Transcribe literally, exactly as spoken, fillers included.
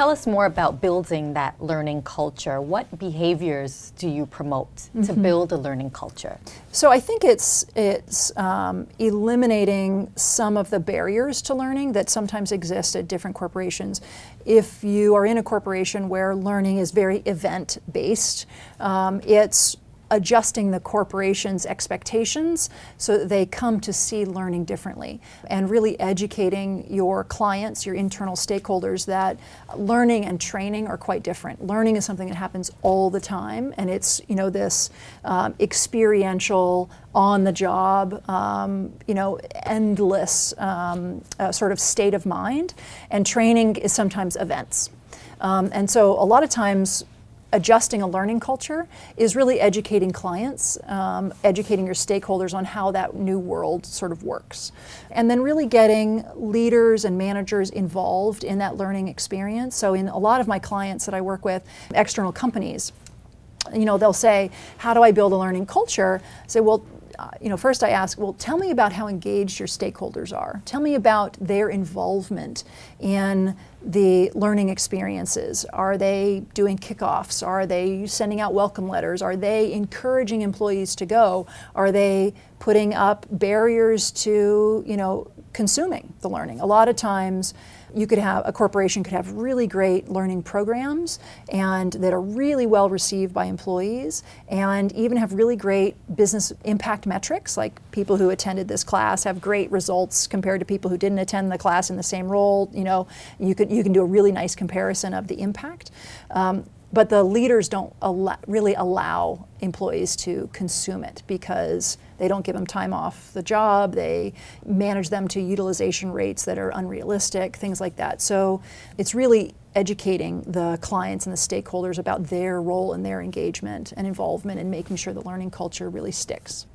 Tell us more about building that learning culture. What behaviors do you promote mm-hmm. to build a learning culture? So I think it's, it's um, eliminating some of the barriers to learning that sometimes exist at different corporations. If you are in a corporation where learning is very event-based, um, it's adjusting the corporation's expectations so that they come to see learning differently, and really educating your clients, your internal stakeholders, that learning and training are quite different. Learning is something that happens all the time, and it's, you know, this um, experiential, on the job, um, you know, endless um, uh, sort of state of mind, and training is sometimes events. Um, and so a lot of times adjusting a learning culture is really educating clients, um, educating your stakeholders on how that new world sort of works. And then really getting leaders and managers involved in that learning experience. So in a lot of my clients that I work with, external companies, you know, they'll say, how do I build a learning culture? I say, well, you know, first I ask, well, tell me about how engaged your stakeholders are. Tell me about their involvement in the learning experiences. Are they doing kickoffs? Are they sending out welcome letters? Are they encouraging employees to go? Are they putting up barriers to, you know, consuming the learning? A lot of times you could have, a corporation could have really great learning programs and that are really well received by employees, and even have really great business impact metrics, like people who attended this class have great results compared to people who didn't attend the class in the same role. You know, you could, you can do a really nice comparison of the impact. Um, but the leaders don't al- really allow employees to consume it, because they don't give them time off the job, they manage them to utilization rates that are unrealistic, things like that. So it's really educating the clients and the stakeholders about their role and their engagement and involvement in making sure the learning culture really sticks.